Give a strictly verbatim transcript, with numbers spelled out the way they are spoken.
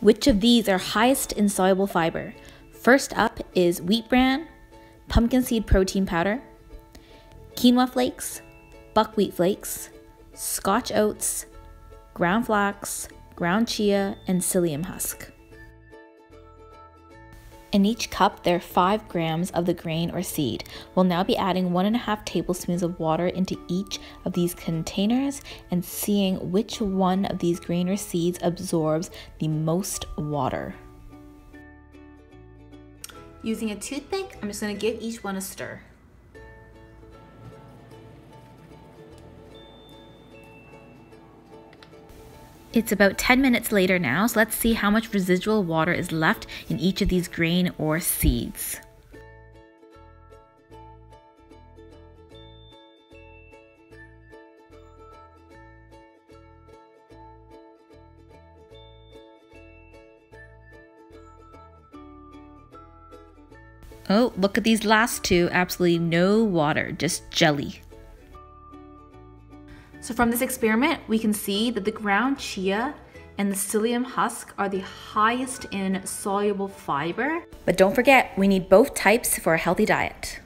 Which of these are highest in soluble fiber? First up is wheat bran, pumpkin seed protein powder, quinoa flakes, buckwheat flakes, Scotch oats, ground flax, ground chia, and psyllium husk. In each cup, there are five grams of the grain or seed. We'll now be adding one and a half tablespoons of water into each of these containers and seeing which one of these grain or seeds absorbs the most water. Using a toothpick, I'm just going to give each one a stir. It's about ten minutes later now, so let's see how much residual water is left in each of these grain or seeds. Oh, look at these last two, absolutely no water, just jelly. So from this experiment, we can see that the ground chia and the psyllium husk are the highest in soluble fiber. But don't forget, we need both types for a healthy diet.